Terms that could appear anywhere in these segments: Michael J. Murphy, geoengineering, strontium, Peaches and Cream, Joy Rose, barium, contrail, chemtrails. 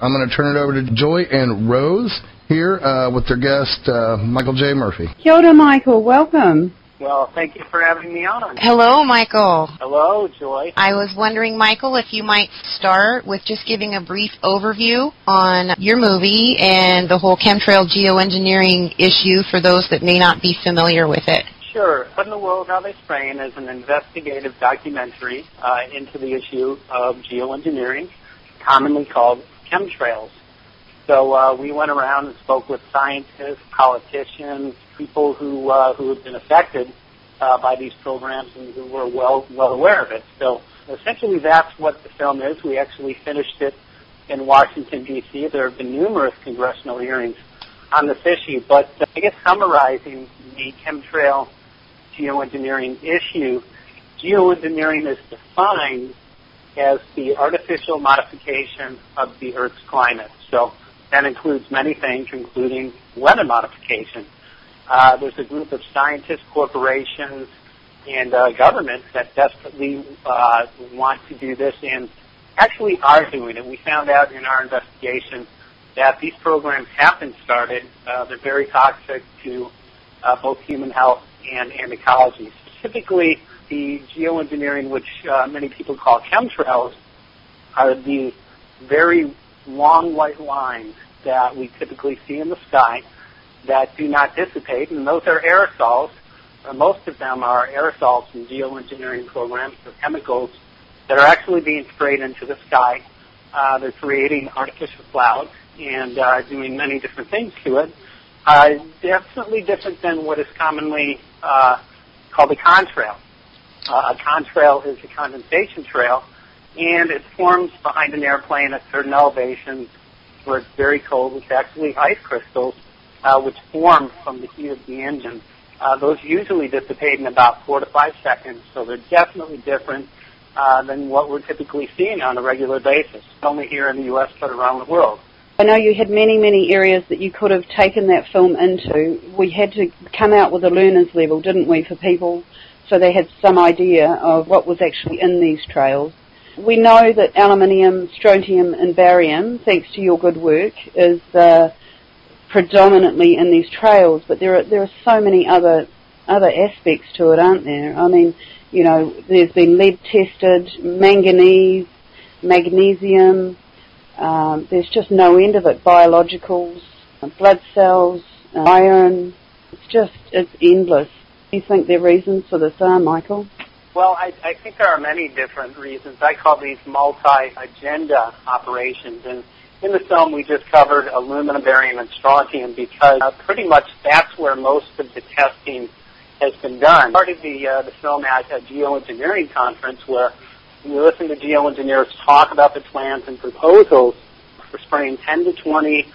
I'm going to turn it over to Joy and Rose here with their guest, Michael J. Murphy. Kia ora, Michael. Welcome. Well, thank you for having me on. Hello, Michael. Hello, Joy. I was wondering, Michael, if you might start with just giving a brief overview on your movie and the whole chemtrail geoengineering issue for those that may not be familiar with it. Sure. What in the World Are They Spraying is an investigative documentary into the issue of geoengineering, commonly called chemtrails. So we went around and spoke with scientists, politicians, people who had been affected by these programs and who were well aware of it. So essentially that's what the film is. We actually finished it in Washington, D.C. There have been numerous congressional hearings on this issue. But I guess summarizing the chemtrail geoengineering issue, geoengineering is defined as the artificial modification of the Earth's climate. So that includes many things, including weather modification. There's a group of scientists, corporations, and governments that desperately want to do this and actually are doing it. We found out in our investigation that these programs have been started. They're very toxic to both human health and ecology. Specifically, the geoengineering, which many people call chemtrails, are the very long white lines that we typically see in the sky that do not dissipate, and those are aerosols. Most of them are aerosols from geoengineering programs or chemicals that are actually being sprayed into the sky. They're creating artificial clouds and doing many different things to it. Definitely different than what is commonly called a contrail. A contrail is a condensation trail, and it forms behind an airplane at certain elevations where it's very cold. It's actually ice crystals which form from the heat of the engine. Those usually dissipate in about 4 to 5 seconds, so they're definitely different than what we're typically seeing on a regular basis, not only here in the U.S. but around the world. I know you had many areas that you could have taken that film into. We had to come out with a learner's level, didn't we, for people, so they had some idea of what was actually in these trails. We know that aluminium, strontium and barium, thanks to your good work, is predominantly in these trails, but there are so many other aspects to it, aren't there? I mean, you know, there's been lead tested, manganese, magnesium, there's just no end of it, biologicals, blood cells, iron, it's endless. Do you think there are reasons for this, Michael? Well, I think there are many different reasons. I call these multi-agenda operations, and in the film we just covered aluminum, barium, and strontium because pretty much that's where most of the testing has been done. I started the film at a geoengineering conference where we listened to geoengineers talk about the plans and proposals for spraying 10 to 20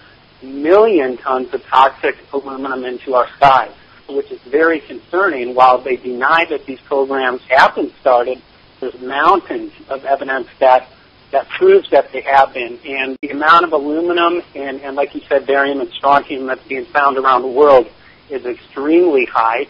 million tons of toxic aluminum into our skies, which is very concerning. While they deny that these programs have been started, there's mountains of evidence that proves that they have been. And the amount of aluminum and like you said, barium and strontium that's being found around the world is extremely high.